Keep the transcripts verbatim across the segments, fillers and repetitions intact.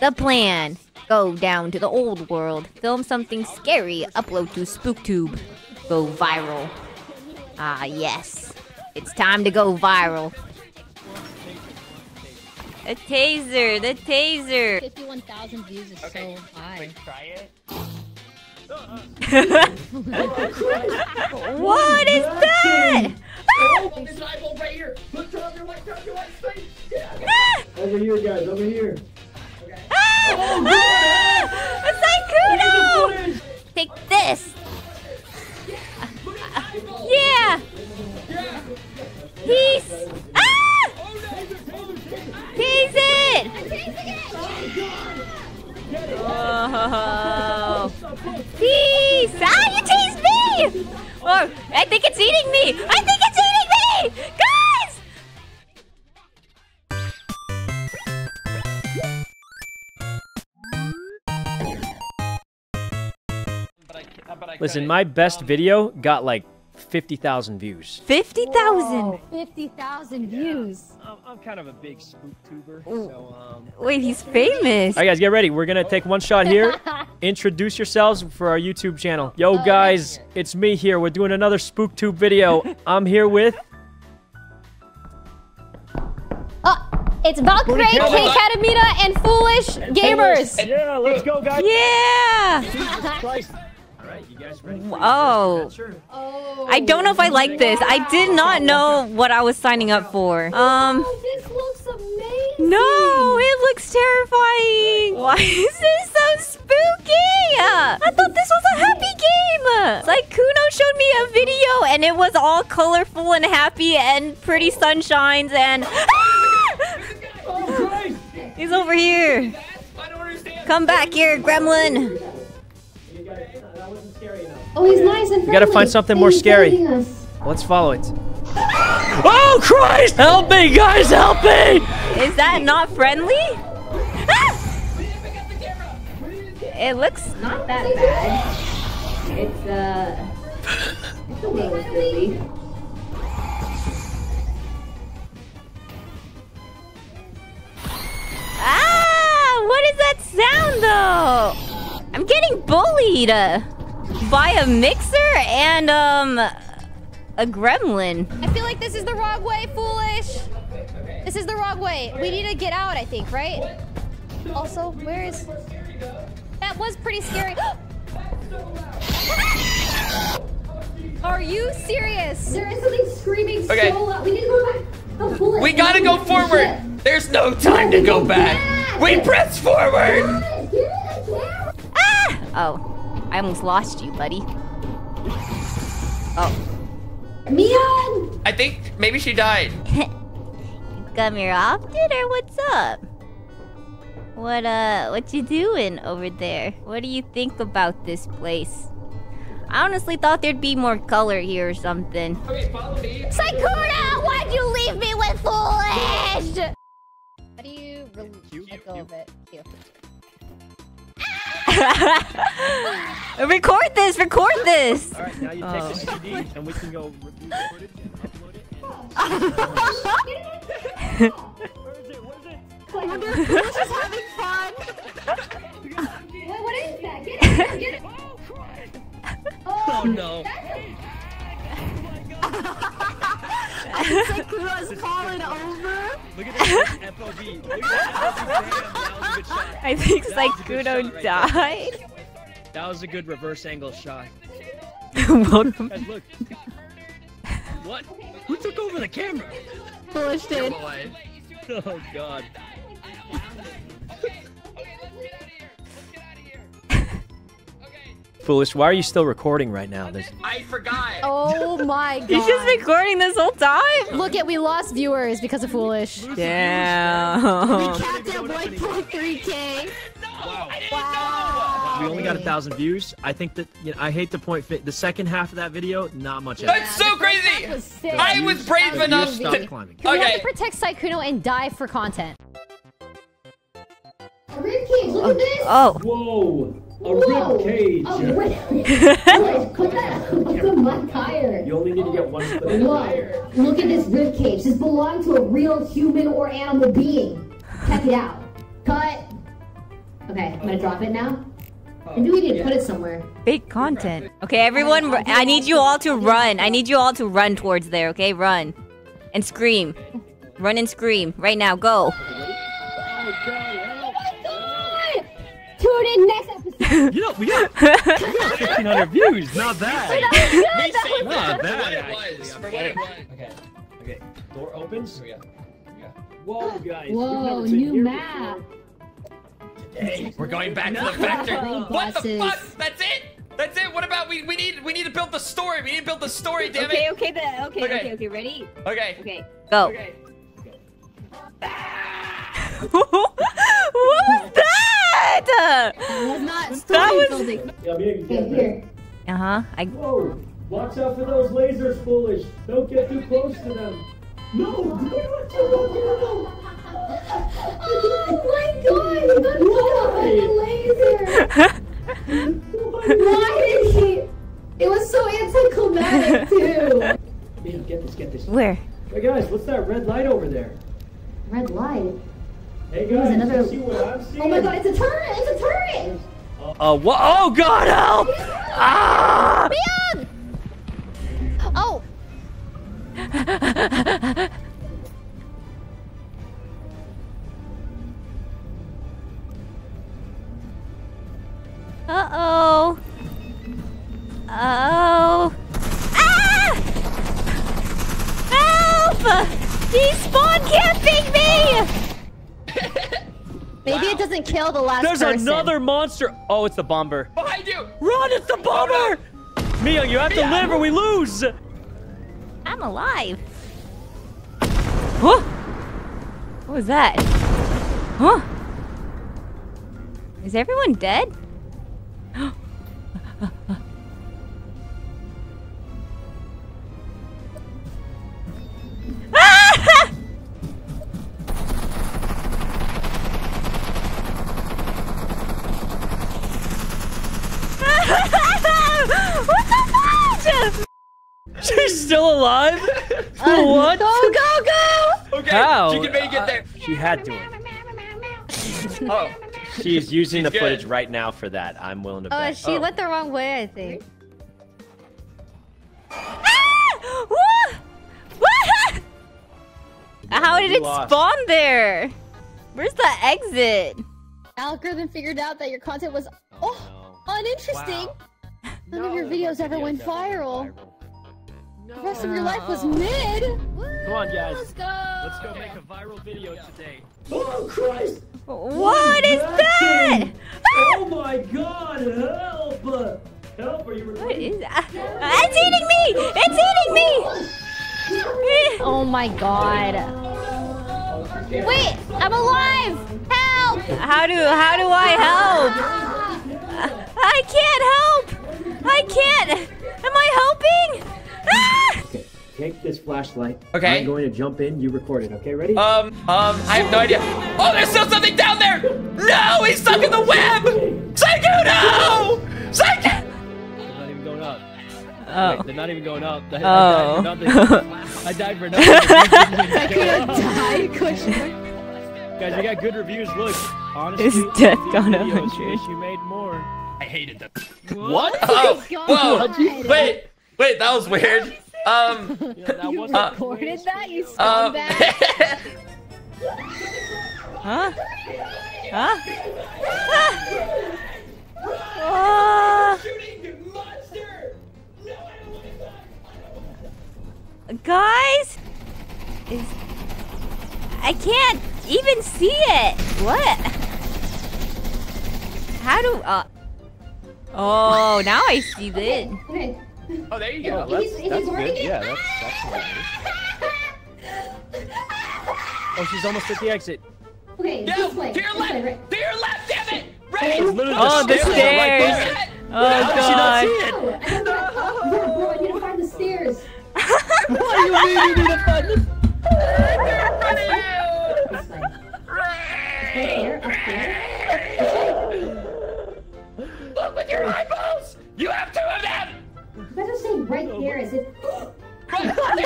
The plan. Go down to the old world, film something scary, upload to SpookTube. Go viral. Ah, yes. It's time to go viral. A taser, the taser. fifty-one thousand views is okay. So high. Wait, try it. What is that? Oh, this eyeball right here. Look, turn up your light, turn up your light. Yeah. Over here, guys, over here. Okay. Ah! Oh, ah! A Sykkuno! Take this. Yeah. Uh, yeah. yeah. Peace. Ah! Tease it! Oh. Peace! Ah, you teased me! Oh, I think it's eating me! I think it's eating me! Guys! Listen, my best video got like fifty thousand views. fifty thousand? fifty thousand views. Yeah. I'm, I'm kind of a big spooktuber, so, um... Wait, he's famous. All right, guys, get ready. We're gonna take one shot here. Introduce yourselves for our YouTube channel. Yo, guys, it's me here. We're doing another SpookTube video. I'm here with... Oh, it's Valkyrae, Kkatamina, and Foolish and Gamers. And yeah, let's go, guys. Yeah! Jesus Christ. You guys ready? Oh. oh, I don't know if I like this. Wow. I did not know what I was signing up for. Um, oh, this looks amazing. No, it looks terrifying. Why is this so spooky? I thought this was a happy game. Sykkuno showed me a video, and it was all colorful and happy and pretty sunshines and. Ah! He's over here. Come back here, gremlin. Oh, he's nice and friendly. We gotta find something more scary. Let's follow it. Oh, Christ! Help me, guys! Help me! Is that not friendly? Ah! It looks not that bad. It's, uh... It's a little silly. Ah! What is that sound, though? I'm getting bullied. By a mixer and, um, a gremlin. I feel like this is the wrong way, Foolish. This is the wrong way. We need to get out, I think, right? Also, where is... That was pretty scary. Are you serious? Seriously screaming okay. so loud. We need to go back. Oh, we gotta go forward. There's no time to go back. We press forward. Ah! Oh. I almost lost you, buddy. Oh. Mion! I think maybe she died. You come here often or what's up? What uh what you doing over there? What do you think about this place? I honestly thought there'd be more color here or something. Okay, follow me. Sykkuno, why'd you leave me with Foolish? How do you release let go of it? Q. Record this! Record this! Alright, now you take oh. the C D and we can go record it and upload it. And... Where is it? Where is it? I wonder if we're just having fun. Well, what is that? Get it! Get it! Oh, Christ! Oh, oh no. Sykkuno's like calling over. Look at that F O V. Look at that. I think Sykkuno like died. Right, that was a good reverse angle shot. Welcome. Guys, look. What? Who took over the camera? Foolish did. Oh God. Foolish, why are you still recording right now? There's... I forgot. Oh my God. He's just recording this whole time? Look at, we lost viewers because of Foolish. Damn. We capped at one point three K. Wow. wow. We only got a thousand views. I think that, you know, I hate the point fit. The second half of that video, not much. That's yeah, so crazy. Was I was brave that enough to climbing. Okay. We have to protect Sykkuno and die for content. A rib cage, look at this. Oh. Whoa. A rib cage. Oh, wait, wait, put that on my tire. You only need to get one foot on the tire. Look at this rib cage. This belongs to a real human or animal being. Check it out. Cut. Okay, I'm gonna drop it now. Maybe we need to put it somewhere. Big content. Okay, everyone, I need you all to run. I need you all to run towards there, okay? Run. And scream. Run and scream. Right now, go. Tune in next episode. You know, we got fifteen hundred views. Not bad. Not bad. Okay. Okay. Door opens. Yeah. Yeah. Whoa, guys. Whoa, new map. Today we're going back to the factory. What the fuck? That's it. That's it. What about we? We need. We need to build the story. We need to build the story. Damn it. Okay. Okay. Then. Okay. Okay. Okay. Ready? Okay. Okay. Go. Okay. What was that? That was not story building. Uh huh. I... Whoa. Watch out for those lasers, Foolish. Don't get too close to them. No. No. No. Oh my God! You got caught by the laser. Why did he? It was so anticlimactic too. Hey, get this. Get this. Where? Hey guys, what's that red light over there? Red light. Hey guys, another... see what I'm seeing? Oh my God, it's a turret! It's a turret! Uh, uh what? Oh God, help! Ah! Leon! Oh! Uh oh! Uh oh! Ah! Help! These spawn camping me! Maybe wow. It doesn't kill the last There's person. There's another monster. Oh, it's the bomber. Behind you! Run, it's the bomber! Oh, no. Mia, you have Mia. to live or we lose! I'm alive. Huh? What was that? Huh? Is everyone dead? She's still alive? Uh, what? Go, go, go! Okay, How? she can make it there. Uh, she had to. Oh. She's using She's the good. footage right now for that. I'm willing to bet. Uh, she oh, she went the wrong way, I think. Ah! What? What? How did it spawn there? Where's the exit? Algorithm figured out that your content was oh, oh no. uninteresting. Wow. None no, of your videos ever went viral. viral. No. The rest of your life was mid. Woo. Come on, guys. Let's go. Let's go make a viral video today. Oh Christ! What, what is that? that? Oh my God! Help! Help! Are you ready? What is that? It's eating me! It's eating me! Oh my God! Wait! I'm alive! Help! How do how do I help? I can't help! I can't. Am I helping? Okay, take this flashlight. Okay. I'm going to jump in. You record it. Okay, ready? Um, um, I have no idea. Oh, there's still something down there! No, he's stuck in the web! Sykkuno! Sykkuno! They're not even going up. Oh. Wait, they're not even going up. I, oh. I died for nothing. I died for nothing. I could have died. Guys, we got good reviews. Look, honestly, it's death gone up. You made more. I hated them. What? what? Oh, whoa! God. Wait. Wait, that was weird. Um, you recorded uh, that? You um, that? Huh? Huh? Ah. Uh, guys, is I can't even see it. What? How do? Uh, oh, now I see it. Okay. Oh, there you go. That's, he's, he's that's good. Yeah, that's, that's good. Oh, she's almost at the exit. Okay, no, this way. To your left! Way, right. To your left, damn it! Right! Oh, the stairs! stairs. Right oh, God. She don't see it. I don't know. I need to find the stairs. What do you mean you need to find the stairs? This way. Right there, up there. Look with your eyeballs! You have two of them! You guys are saying right there as if... Right there!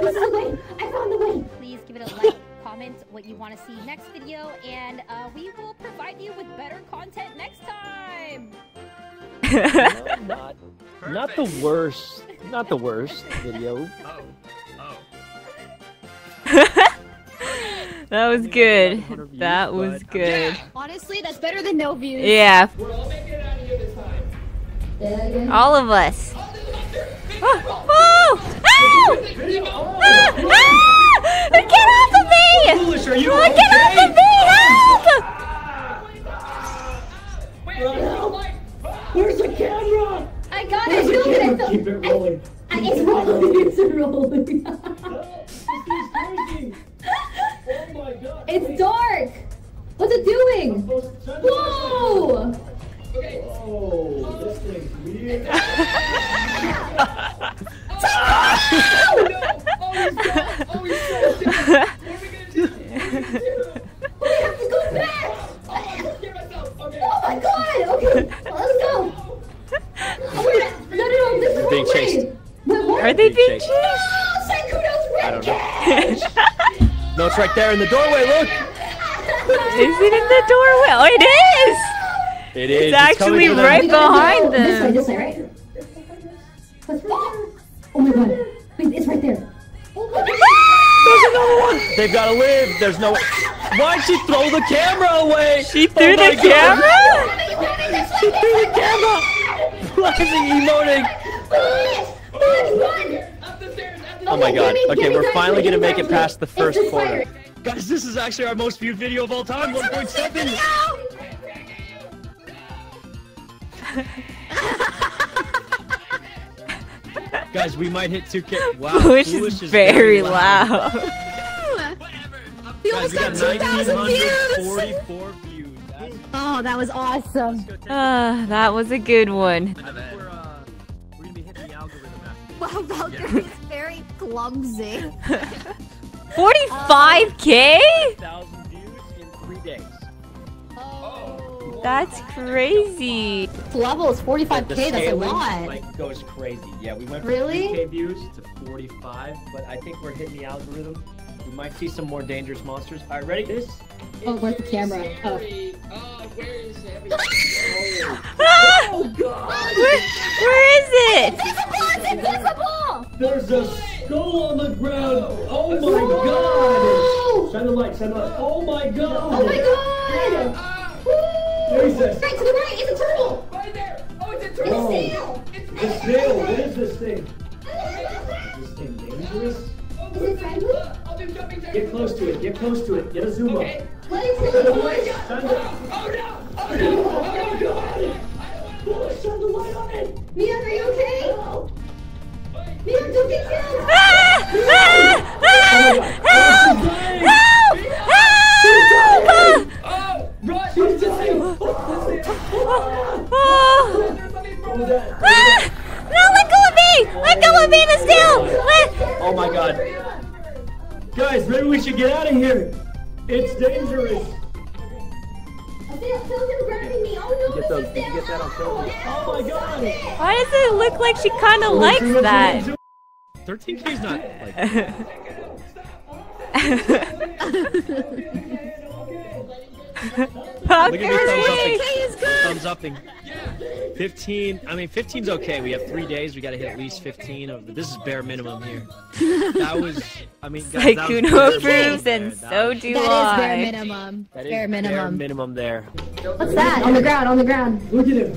This is the way! I found the way! Please give it a like, comment what you want to see next video, and uh, we will provide you with better content next time. No, not, not the worst. Not the worst video. Oh. Oh. That was good. That was good. Honestly, that's better than no views. Yeah. We're all making it out of here this time. All of us. Oh! Oh! Ow! Ah! Ah! Get off of me! Foolish, are you okay? Get off of me! Help! Ah! Help! Where's the camera? I got Where's it. Where's the Keep it rolling. I, it's rolling. It's rolling. Oh my god. It's dark. What's it doing? Whoa! Okay. Oh, this thing's weird. Oh, no. Oh, he's dead. Oh, he's dead. What are we gonna do? We have to go back. Oh, myself. Okay. Oh my god. Okay, let's go. Oh, wait, no, no, no, this is being chased. Wait, what? Are they being, being chased? Oh, Sykkuno's red cage. No, it's right there in the doorway. Look. Is it in the doorway? Oh, it is. It is. It's, it's actually right behind them. This way, this way, right? That's right there. Oh my god. Wait, it's right there. Oh my god. There's another one! They've gotta live. There's no. Why'd she throw the camera away? She threw oh the camera? God. She threw the camera! Why is he emoting? Oh my god. Okay, we're finally gonna make it past the first corner. Guys, this is actually our most viewed video of all time. one point seven! Guys, we might hit two K. Wow, Foolish, Foolish is, is very, very loud. loud. We almost Guys, got, got two thousand views. views. Oh, that was awesome. Uh, that was a good one. I think we're, uh, we're going to be hitting the algorithm after. Wow, Valkyrae is very clumsy. forty-five K? one thousand views in three days. Oh, that's crazy. Level is forty-five K, that's a lot. Like, goes crazy. Yeah, we went from really? three K views to forty-five, but I think we're hitting the algorithm. We might see some more dangerous monsters. All right, ready? This? Oh, where's the camera? Oh. Oh, where is everything? Oh. Oh, God! Where, where is it? It's invisible! It's invisible! There's a skull on the ground! Oh, my oh. God! Shine the light, shine the light. Oh, my God! Oh, my God! Oh. Jesus. Right to the right, it's a turtle! Right there! Oh, it's a turtle! No. It's a snail! What is this thing? Is this thing dangerous? Oh, is it friendly? I'll do jumping jacks. Get close to it, get close to it. Get a zoom okay. up. Let it see. Oh, my God! Oh, no! Oh, no! Oh, no! Oh, no! Shine the light on it! Mia, are you okay? Hello? Mia, don't get killed! Ah! Ah! Ah! Help! Help! Help! Help! Oh! Run! She's dying! Oh, oh. Ah! No, let go of me! Let go of me, the snail! Let... Oh my god. Guys, maybe we should get out of here. It's dangerous. Oh my god. Why does it look like she kind of likes that? thirteen K is not like that. Look at thumbs upping. fifteen. I mean, fifteen's okay. We have three days. We gotta hit at least fifteen of the, this is bare minimum here. That was. I mean, guys, Sykkuno approves, and so do I. That is bare minimum. That is bare minimum. Minimum there. What's that on the ground? On the ground. Look at him.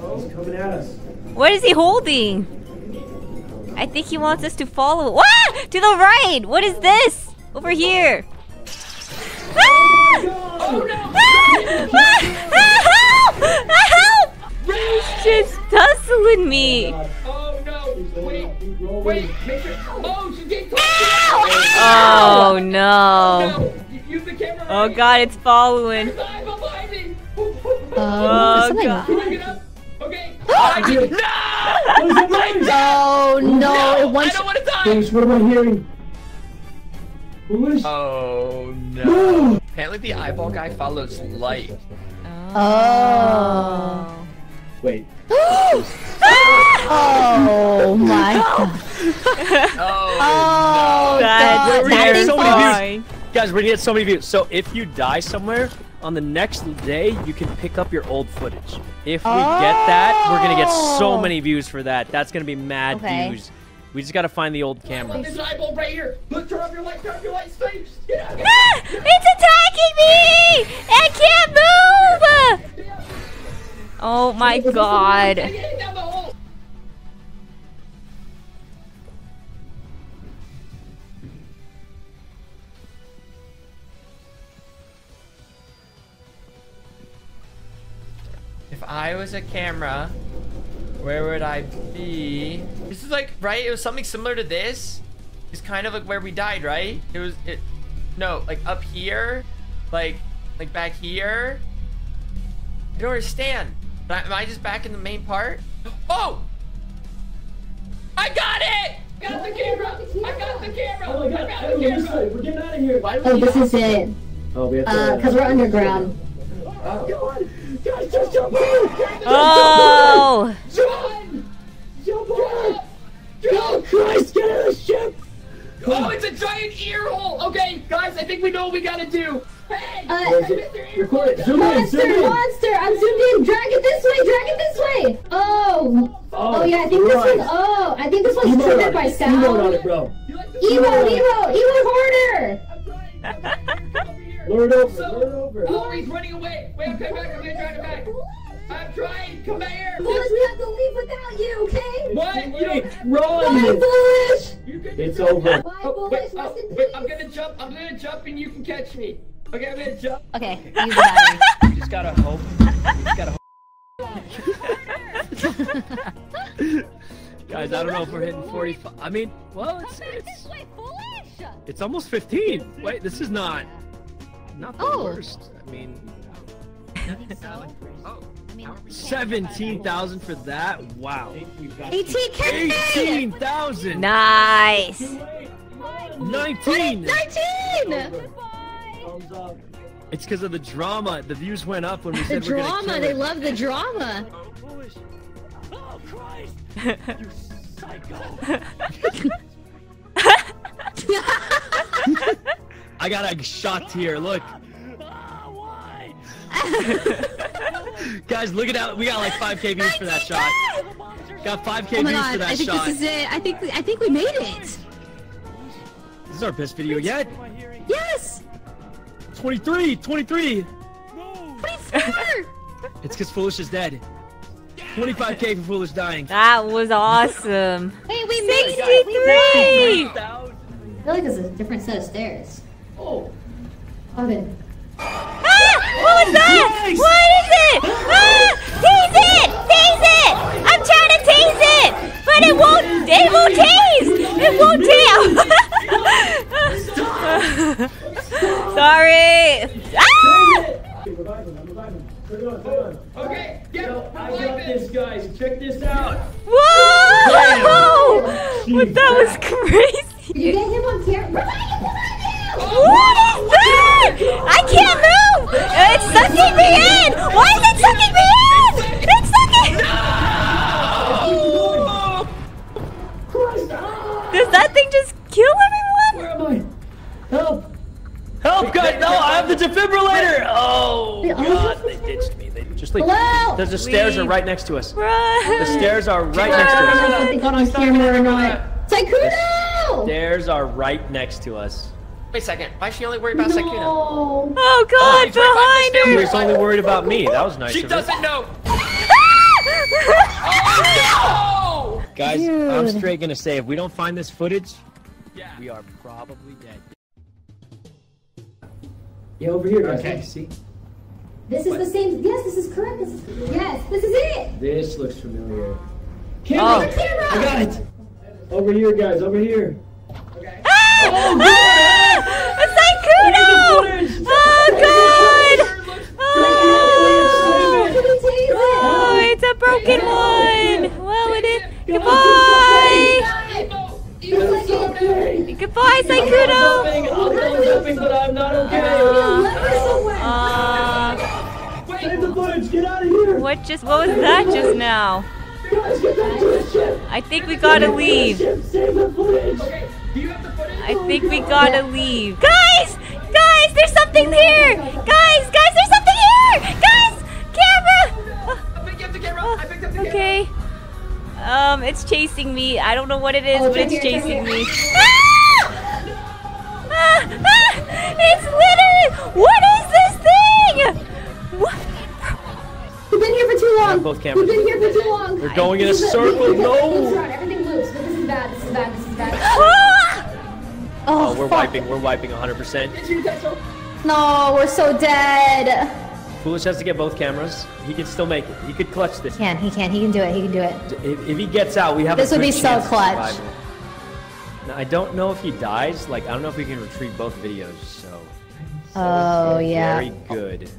Oh, he's coming at us. What is he holding? I think he wants us to follow. Ah! To the right. What is this? Over here. Oh, no. Ah! Ah! Ah! Help! Help! He's just tussling me. Oh, no. Wait. Wait. Make sure. Oh, she's getting close. Ow! Ow! Oh, no. Use the camera. Oh, God. It's following. Oh, God. Okay. No! No. I don't want to die. What am I hearing? Oh, no. Apparently the eyeball guy follows light. Oh. Wait. Oh my god. Oh, no. That's so many views. Guys, we're gonna get so many views. So if you die somewhere, on the next day, you can pick up your old footage. If we oh. get that, we're gonna get so many views for that. That's gonna be mad okay. views. We just gotta find the old camera. Look, there's an eyeball right here. Look, turn off your light, turn off your light, stay. Get out, get out. Ah, it's attacking me! I can't move! Oh my god. If I was a camera, where would I be? This is like, right? It was something similar to this. It's kind of like where we died, right? It was, it, no, like up here, like, like back here. I don't understand. Am I just back in the main part? Oh! I got it! I got the camera! I got the camera! Oh my god, I got the camera! We're getting out of here! Why oh, this is it. Oh, we have to. Uh, cause we're underground. Oh, god! Guys, just jump on! Guys, oh! John! Jump on! Oh, Christ, get out of the ship! Oh, it's a giant ear hole! Okay, guys, I think we know what we gotta do! Hey! Uh, Mister Zoom monster, in, zoom monster! In. I'm zoomed in! Drag it this way! Drag it this way! Oh! Oh, oh yeah, I think Christ. this one. Oh, I think this one's triggered by sound. Emote on it, bro. Evo, Evo, Evo hoarder! I'm trying. Lure it over, lure it over. Oh, he's running away. Wait, I'm coming back, I'm trying to back. I'm trying, come here. Foolish, we have to leave without you, okay? What? You don't run. Bye, Foolish. It's over. Bye, oh, Foolish, wait, oh, wait, I'm gonna jump, I'm gonna jump and you can catch me. Okay, I'm gonna jump. Okay, you got it. You just gotta hope. You just gotta hope. Guys, I don't know if we're hitting forty-five. I mean, well, it's... Come back this way, Foolish. It's almost fifteen. Wait, this is not... Not the oh. worst. I mean, so. oh. I mean seventeen thousand for that? Wow. eighteen K! eighteen thousand! Nice! nineteen! nineteen! It's because of the drama. The views went up when we said we were going to kill it. The drama, they love the drama. Oh, Christ! You psycho! I got a shot here, look. Oh, guys, look at that. We got like five K views for that shot. Got five K views oh my God, for that shot. I think shot. this is it. I think, we, I think we made it. This is our best video yet. Yes. twenty-three, twenty-three. No. twenty-four. It's because Foolish is dead. twenty-five K for Foolish dying. That was awesome. Hey, we made it. sixty-three. I feel like this is a different set of stairs. Oh. Okay. Ah! What was that? Nice. What is it? Ah! Tease it! Tease it! I'm trying to tease it! But it won't, it won't tease! It won't tease! Sorry! Ah! Okay, get up. I got this, guys. Check this out. Whoa! But that was crazy. You get him on camera. What is that? I can't move! It's sucking me in! Why is it sucking me in? It's sucking! No! Does that thing just kill everyone? Where am I? Help! Help, guys! No, I have the defibrillator! Oh, God, they ditched me. They just leave. Hello? The stairs are right next to us. Run. The stairs are right Run. next to us. I don't know if they got on camera or not. Sykkuno! The stairs are right next to us. Wait a second, why is she only worried about no. Sykkuno? Oh god, oh, behind her! She's only worried about me, that was nice She of doesn't it. know! Oh, no! Guys, Dude. I'm straight gonna say, if we don't find this footage, yeah. we are probably dead. Yeah, over here, guys, okay. see? This what? is the same, yes, this is correct, this is... yes, this is it! This looks familiar. Camera! Oh. Camera! I got it! Over here, guys, over here. Okay. Ah! Oh, god! Sykkuno! Oh god! Oh! Oh, it's a broken one! Well, it is. Goodbye! Goodbye, Sykkuno! Uh, what just? What was that just now? I think we gotta leave. I think we gotta leave. Guys! Guys, there's something there! Guys, guys, there's something here! Guys! Camera! I picked up the camera! I picked up the camera! Okay. Um, it's chasing me. I don't know what it is, oh, but it's here, chasing me. Ah! Ah! Ah! It's literally... What is this thing? What? We've been here for too long. Both cameras. We've been here for too long. We're going in a circle. No! Everything moves. This is bad. This is bad. This is bad. Oh, oh, we're fuck. wiping. We're wiping one hundred percent. No, we're so dead. Foolish has to get both cameras. He can still make it. He could clutch this. He can. He can. He can do it. He can do it. If, if he gets out, we have this a good chance. This would be so clutch. Now, I don't know if he dies. Like, I don't know if we can retrieve both videos, so... so oh, yeah. Very good.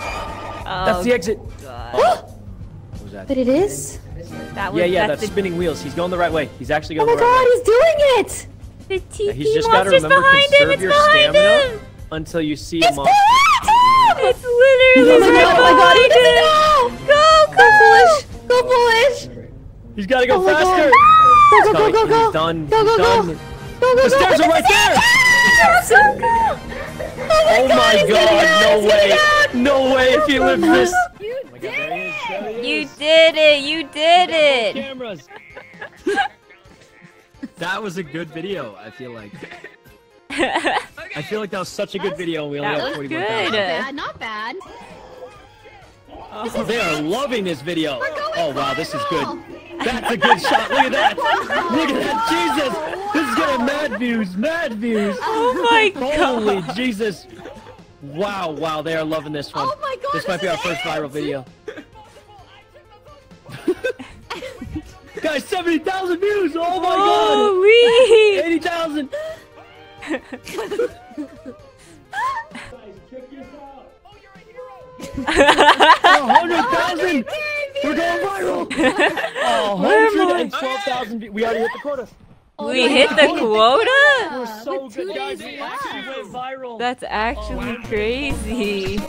Oh, that's the exit. Oh. What was that? But it is? That was, yeah, yeah, that's, that's spinning wheels. He's going the right way. He's actually going oh the right way. Oh my god, he's doing it! The tiki he's just got to remember to conserve your stamina until you see him. It's literally oh my god, oh my god, he doesn't know! Go, go! Foolish! Go, Foolish! He's gotta go oh faster! Go, go, go, go! He's done! Go, go, go! Go, go, go! The stairs are right there! So cool! Oh my god, no way! No way if he lived this! You did it! You did it! You did it! Cameras! That was a good video, I feel like. Okay. I feel like that was such a good That's, video. We only have forty-one thousand. Not bad, not bad. Oh, they are it. loving this video. Oh wow, this is good. That's a good shot. Look at that. Look at that. Jesus, this is getting mad views, mad views. Oh my god. Holy Jesus. Wow, wow, they are loving this one. Oh my god. This, this might be our it. first viral video. Guys, seventy thousand views. Oh my Holy. god. eighty thousand. one hundred thousand! We're going viral! one hundred twelve thousand! We already hit the quota! We hit the quota? We're so good, guys! We actually went viral! That's actually crazy!